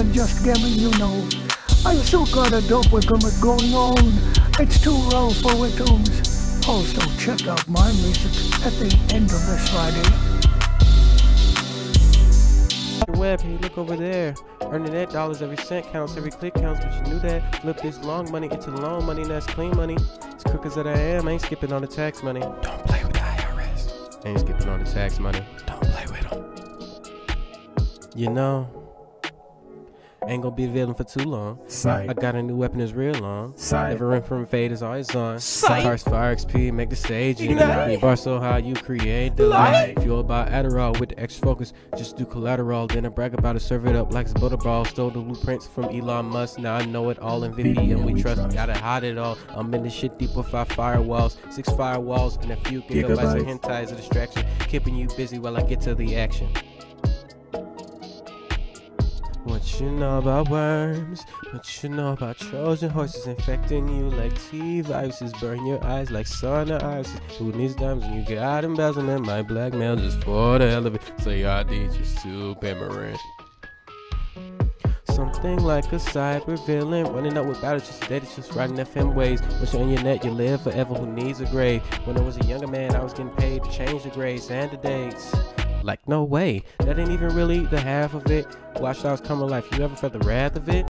than just gambling, you know. I've still got a dope gimmick going on. It's too raw for iTunes. Also check out my music at the end of this Friday. Web, hey, look over there. Earning that dollars, every cent counts, every click counts, but you knew that. Look, this long money, it's a loan money, and that's clean money. As quick as that I am, I ain't skipping on the tax money. Don't play with the IRS. I ain't skipping on the tax money. Don't play with them. You know, I ain't gonna be a villain for too long. Sight. I got a new weapon, it's real long. Sight. Never run from fade, is always on. Sight. Cars, fire, XP, make the stage. You know, bar so high, you create the light. Fueled by Adderall with the extra focus. Just do collateral, then I brag about it, serve it up like it's butterball. Stole the blueprints from Elon Musk. Now I know it all, in NVIDIA and we trust. Gotta hide it all. I'm in this shit deep with 5 firewalls, 6 firewalls, and a few gigabytes of hentai is a distraction. Keeping you busy while I get to the action. What you know about worms? What you know about Trojan horses infecting you like T-viruses? Burn your eyes like sauna ices. Who needs dimes when you got embezzlement? My blackmail just for the hell of it. So y'all need just to pimmerin'. Something like a cyber villain, running up with battles just today, just riding FM waves. Once you're on your net, you live forever. Who needs a grade? When I was a younger man, I was getting paid to change the grades and the dates. Like, no way, that ain't even really the half of it. Watch how it's coming life. You ever felt the wrath of it?